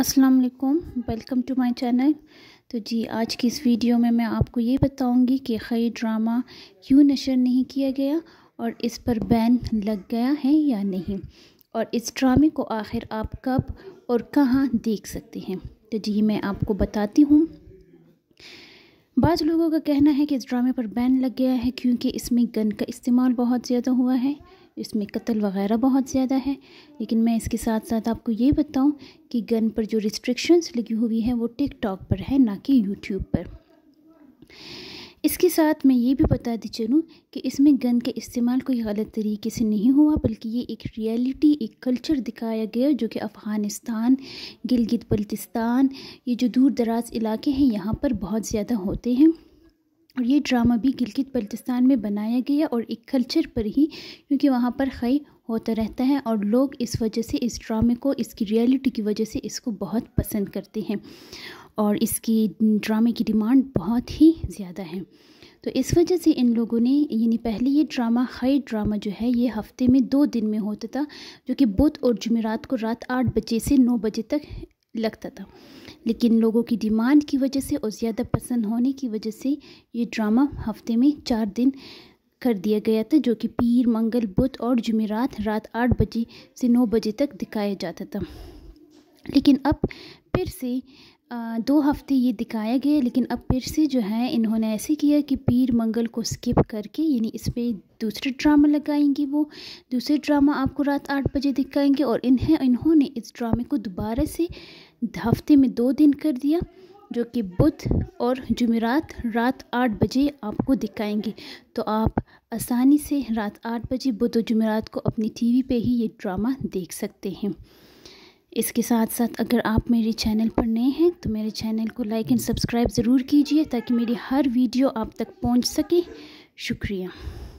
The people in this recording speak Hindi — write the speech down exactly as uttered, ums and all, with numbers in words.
अस्सलाम वालेकुम, वेलकम टू माय चैनल। तो जी आज की इस वीडियो में मैं आपको ये बताऊंगी कि हाई ड्रामा क्यों नशर नहीं किया गया और इस पर बैन लग गया है या नहीं, और इस ड्रामे को आखिर आप कब और कहां देख सकते हैं। तो जी मैं आपको बताती हूँ। बाज़ लोगों का कहना है कि इस ड्रामे पर बैन लग गया है क्योंकि इसमें गन का इस्तेमाल बहुत ज़्यादा हुआ है, इसमें कत्ल वग़ैरह बहुत ज़्यादा है। लेकिन मैं इसके साथ साथ आपको ये बताऊं कि गन पर जो रिस्ट्रिक्शंस लगी हुई हैं वो टिकटॉक पर है, ना कि यूट्यूब पर। इसके साथ मैं ये भी बताती चलूं कि इसमें गन के इस्तेमाल कोई गलत तरीके से नहीं हुआ, बल्कि ये एक रियलिटी, एक कल्चर दिखाया गया जो कि अफ़गानिस्तान, गिलगित बल्तिस्तान, ये जो दूर दराज इलाके हैं यहाँ पर बहुत ज़्यादा होते हैं। और ये ड्रामा भी गिलगित बल्तिस्तान में बनाया गया और एक कल्चर पर ही, क्योंकि वहाँ पर खई होता रहता है और लोग इस वजह से इस ड्रामे को, इसकी रियलिटी की वजह से इसको बहुत पसंद करते हैं और इसकी ड्रामे की डिमांड बहुत ही ज़्यादा है। तो इस वजह से इन लोगों ने, यानी पहले ये ड्रामा हाई ड्रामा जो है ये हफ़्ते में दो दिन में होता था, जो कि बुध और जुमेरात को रात आठ बजे से नौ बजे तक लगता था। लेकिन लोगों की डिमांड की वजह से और ज़्यादा पसंद होने की वजह से ये ड्रामा हफ्ते में चार दिन कर दिया गया था, जो कि पीर, मंगल, बुध और जुमेरात रात आठ बजे से नौ बजे तक दिखाया जाता था। लेकिन अब फिर से आ, दो हफ्ते ये दिखाया गया, लेकिन अब फिर से जो है इन्होंने ऐसे किया कि पीर मंगल को स्किप करके, यानी इस पर दूसरे ड्रामा लगाएंगे, वो दूसरे ड्रामा आपको रात आठ बजे दिखाएंगे। और इन्हें इन्होंने इस ड्रामे को दोबारा से हफ्ते में दो दिन कर दिया, जो कि बुध और जुमेरात रात आठ बजे आपको दिखाएंगे। तो आप आसानी से रात आठ बजे बुध और जुमेरात को अपनी टीवी पे ही ये ड्रामा देख सकते हैं। इसके साथ साथ अगर आप मेरे चैनल पर नए हैं तो मेरे चैनल को लाइक एंड सब्सक्राइब ज़रूर कीजिए ताकि मेरी हर वीडियो आप तक पहुंच सके। शुक्रिया।